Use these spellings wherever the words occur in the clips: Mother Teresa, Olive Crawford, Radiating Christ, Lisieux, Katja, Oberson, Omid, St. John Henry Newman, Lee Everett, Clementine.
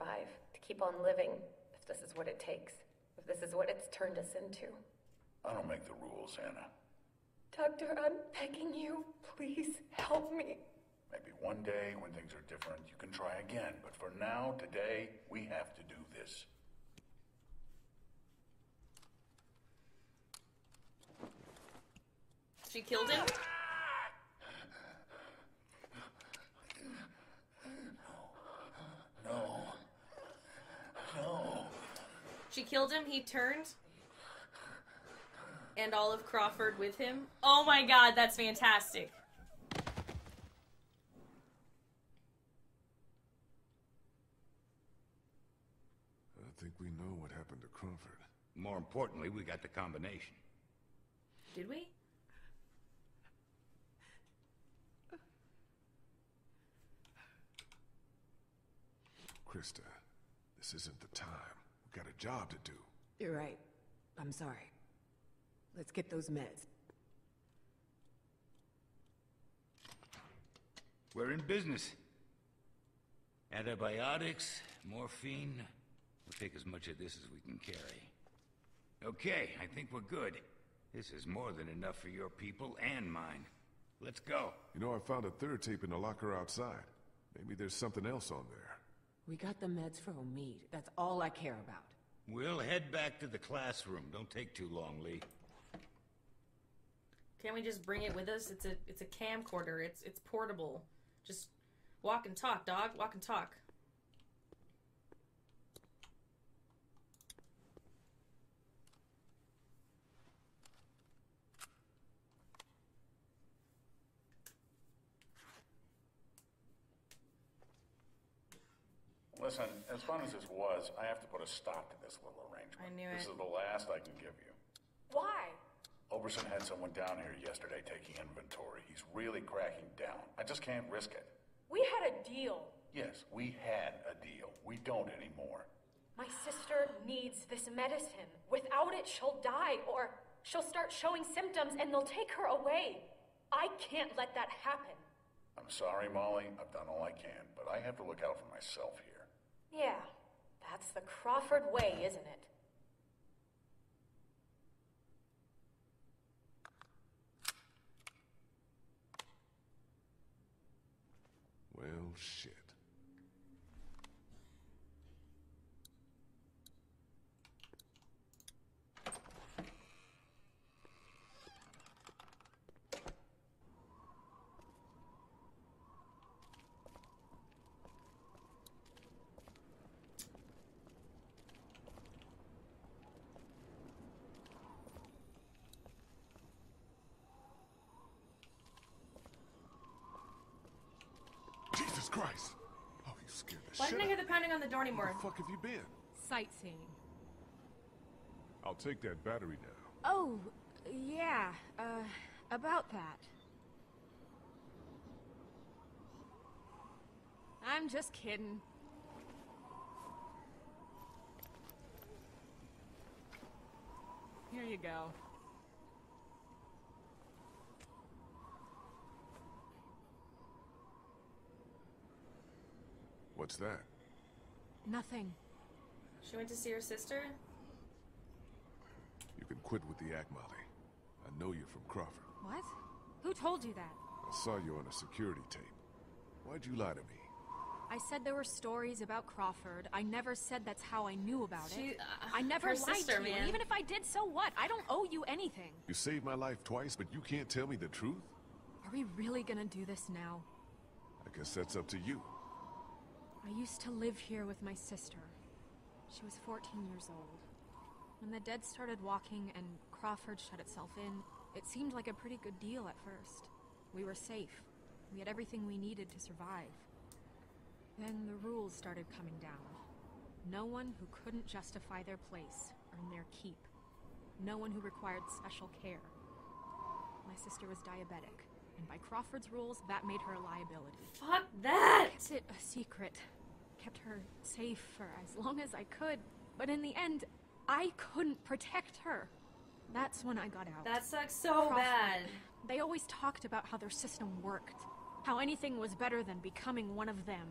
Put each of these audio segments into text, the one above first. survive, to keep on living, if this is what it takes, if this is what it's turned us into. I don't make the rules, Anna. Doctor, I'm begging you, please help me. Maybe one day, when things are different, you can try again. But for now, today, we have to do this. She killed him? No. She killed him, he turned. And Olive Crawford with him. Oh my god, that's fantastic. I think we know what happened to Crawford. More importantly, we got the combination. Did we? Krista, this isn't the time. We've got a job to do. You're right. I'm sorry. Let's get those meds. We're in business. Antibiotics, morphine. We'll take as much of this as we can carry. Okay, I think we're good. This is more than enough for your people and mine. Let's go. You know, I found a third tape in the locker outside. Maybe there's something else on there. We got the meds for Omid. That's all I care about. We'll head back to the classroom. Don't take too long, Lee. Can't we just bring it with us? It's a camcorder. It's portable. Just walk and talk, dog. Walk and talk. Listen, as fun as this was, I have to put a stop to this little arrangement. I knew it. This is the last I can give you. Why? Oberson had someone down here yesterday taking inventory. He's really cracking down. I just can't risk it. We had a deal. Yes, we had a deal. We don't anymore. My sister needs this medicine. Without it, she'll die, or she'll start showing symptoms and they'll take her away. I can't let that happen. I'm sorry, Molly. I've done all I can, but I have to look out for myself here. Yeah, that's the Crawford way, isn't it? Well, shit. Christ! Oh, you scared the shit. Why didn't I hear the pounding on the door anymore? Where the fuck have you been? Sightseeing. I'll take that battery now. Oh, yeah. About that. I'm just kidding. Here you go. What's that? Nothing. She went to see her sister? You can quit with the act, Molly. I know you from Crawford. What? Who told you that? I saw you on a security tape. Why'd you lie to me? I said there were stories about Crawford. I never said that's how I knew about it. I never lied to you. Even if I did, so what? I don't owe you anything. You saved my life twice, but you can't tell me the truth? Are we really gonna do this now? I guess that's up to you. I used to live here with my sister. She was 14 years old. When the dead started walking and Crawford shut itself in, it seemed like a pretty good deal at first. We were safe. We had everything we needed to survive. Then the rules started coming down. No one who couldn't justify their place earned their keep. No one who required special care. My sister was diabetic. And by Crawford's rules, that made her a liability. Fuck that! I kept it a secret. Kept her safe for as long as I could. But in the end, I couldn't protect her. That's when I got out. That sucks so bad. They always talked about how their system worked. How anything was better than becoming one of them.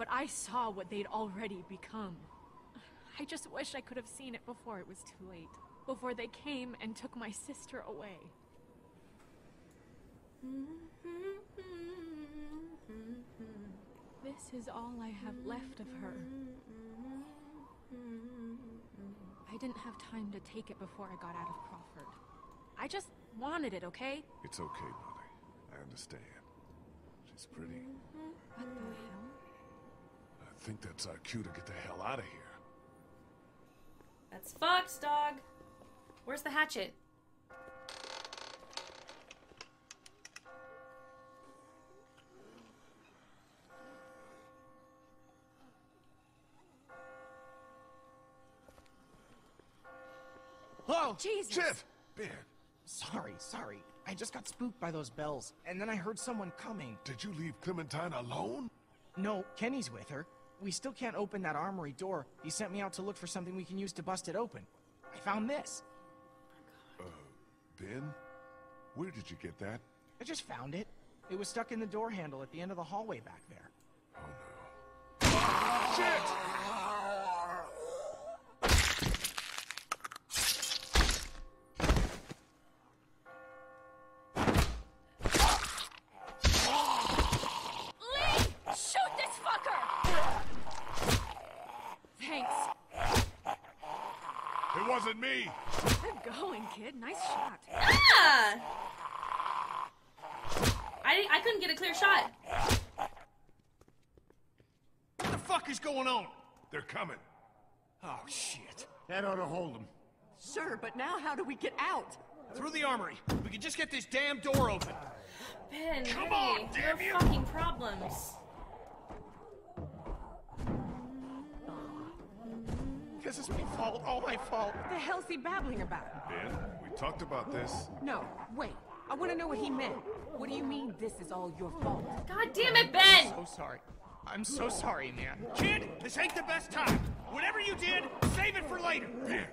but I saw what they'd already become. I just wish I could have seen it before it was too late. Before they came and took my sister away. This is all I have left of her. I didn't have time to take it before I got out of Crawford. I just wanted it, okay? It's okay, buddy. I understand. She's pretty. What the hell? I think that's our cue to get the hell out of here. That's Fox, dog. Where's the hatchet? Whoa! Jesus! Shit! Ben! Sorry. I just got spooked by those bells, and then I heard someone coming. Did you leave Clementine alone? No, Kenny's with her. We still can't open that armory door. He sent me out to look for something we can use to bust it open. I found this. Oh my God. Ben? Where did you get that? I just found it. It was stuck in the door handle at the end of the hallway back there. Oh no. Oh, shit! Lee! Shoot this fucker! Thanks. It wasn't me! Good going, kid. Nice shot. Ah! I couldn't get a clear shot. What the fuck is going on? They're coming. Oh, shit. That ought to hold them. Sure, but now how do we get out? Through the armory. We can just get this damn door open. Ben, come on, damn no you! Fucking problems. This is my fault, all my fault. What the hell's he babbling about? Ben, we talked about this. No, wait. I want to know what he meant. What do you mean this is all your fault? God damn it, Ben! I'm so sorry. I'm so sorry, man. Kid, this ain't the best time. Whatever you did, save it for later. Ben,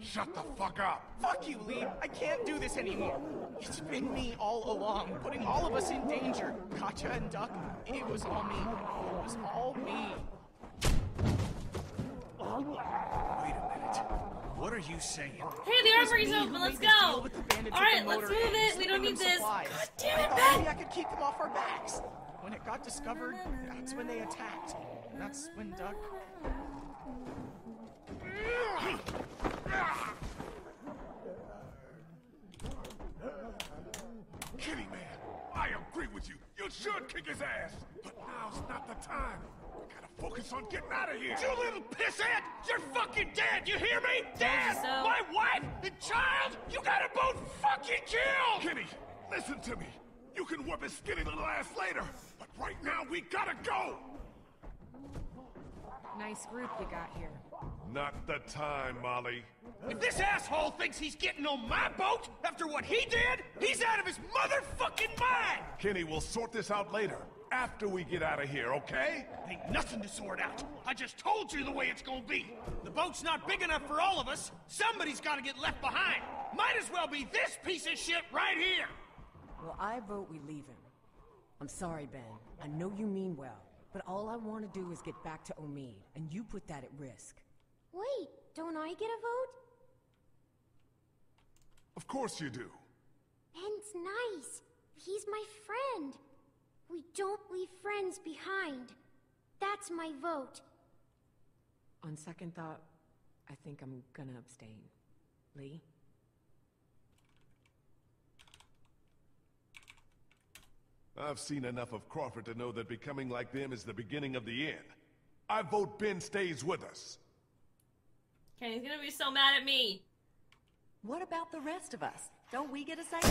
shut the fuck up. Fuck you, Lee. I can't do this anymore. It's been me all along, putting all of us in danger. Katja and Duck, it was all me. It was all me. Wait a minute. What are you saying? Hey, the armory's open. Let's go. Alright, let's move it. We don't need this. God damn it, Ben! I could keep them off our backs. When it got discovered, that's when they attacked. And that's when Duck... Kitty man, I agree with you. You should kick his ass. But now's not the time. Focus on getting out of here! You little pisshead! You're fucking dead! You hear me? Dead! So. My wife and child! You gotta both fucking kill! Kenny, listen to me. You can whip his skinny little ass later, but right now we gotta go! Nice group you got here. Not the time, Molly. If this asshole thinks he's getting on my boat after what he did, he's out of his motherfucking mind! Kenny, we'll sort this out later. After we get out of here, okay? Ain't nothing to sort out. I just told you the way it's gonna be. The boat's not big enough for all of us. Somebody's gotta get left behind. Might as well be this piece of shit right here. Well, I vote we leave him. I'm sorry, Ben. I know you mean well, but all I want to do is get back to Omid, and you put that at risk. Wait, don't I get a vote? Of course you do. Ben's nice. He's my friend. We don't leave friends behind. That's my vote. On second thought, I think I'm gonna abstain. Lee? I've seen enough of Crawford to know that becoming like them is the beginning of the end. I vote Ben stays with us. Okay, he's gonna be so mad at me. What about the rest of us? Don't we get a second?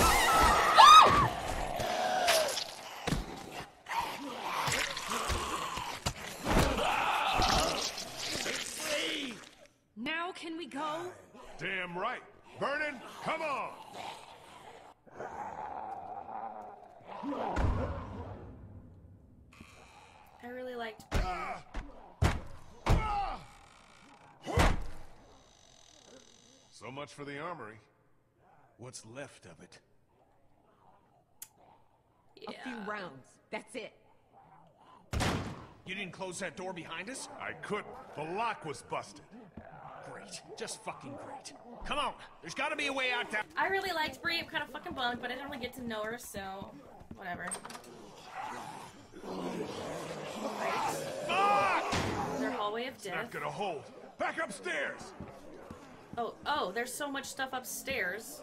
Now can we go? Damn right. Vernon, come on! I really liked... So much for the armory. What's left of it? Yeah. A few rounds. That's it. You didn't close that door behind us? I couldn't. The lock was busted. Great. Just fucking great. Come on. There's gotta be a way out there. I really liked Bree. I'm kind of fucking bummed, but I didn't really get to know her, so... whatever. Right. Fuck! Their hallway of death. Not gonna hold. Back upstairs! Oh, oh, there's so much stuff upstairs.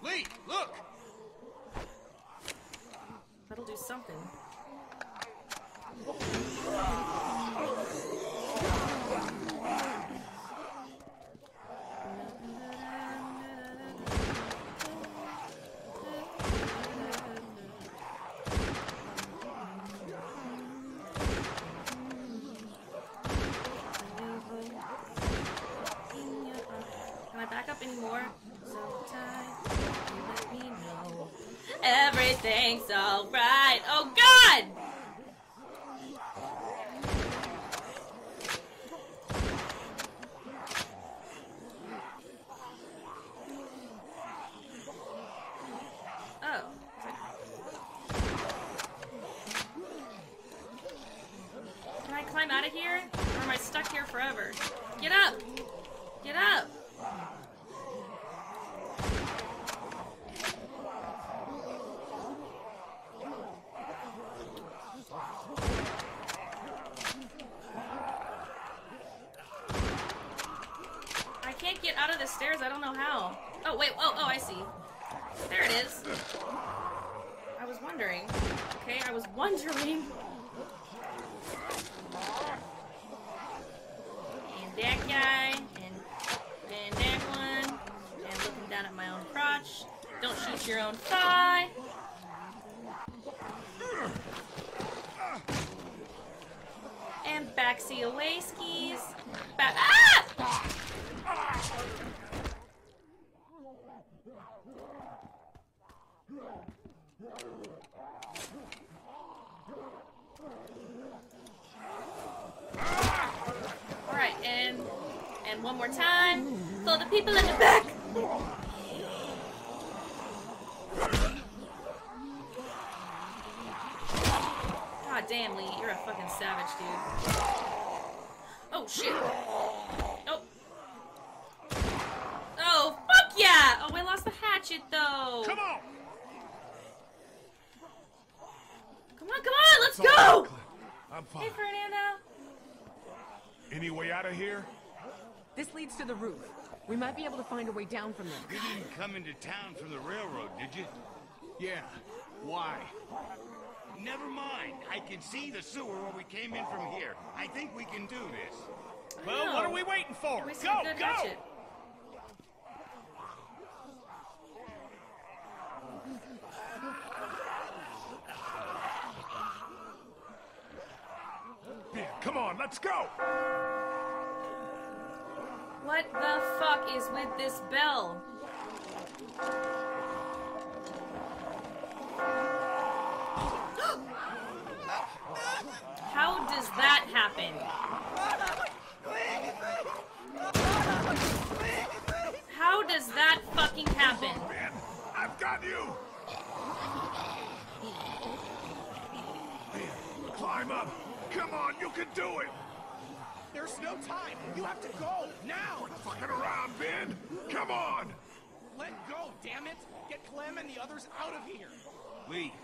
Lee, look! That'll do something. Can I back up anymore? Sometimes you let me know everything's alright. Oh God! I'm out of here, or am I stuck here forever? Get up! Get up! I can't get out of the stairs, I don't know how. Oh, wait, oh, oh, I see. There it is. I was wondering. Okay, I was wondering. That guy, and that one, and looking down at my own crotch. Don't shoot your own thigh. And backseat away skis. Back. Ah! Alright, and one more time for the people in the back! God damn, Lee, you're a fucking savage, dude. Oh, shit. Oh. Oh, fuck yeah! Oh, we lost the hatchet, though. Come on! Come on, come on, let's go! I'm fine. Hey, Fernando. Any way out of here? This leads to the roof. We might be able to find a way down from there. You didn't come into town from the railroad, did you? Yeah. Why? Never mind. I can see the sewer where we came in from here. I think we can do this. Well, what are we waiting for? Go, go! Come on, let's go! What the fuck is with this bell? How does that happen? How does that fucking happen? Oh, man. I've got you! Man, climb up! Come on, you can do it! There's no time! You have to go! Now! Quit fucking around, Ben! Come on! Let go, damn it! Get Clem and the others out of here! Lee,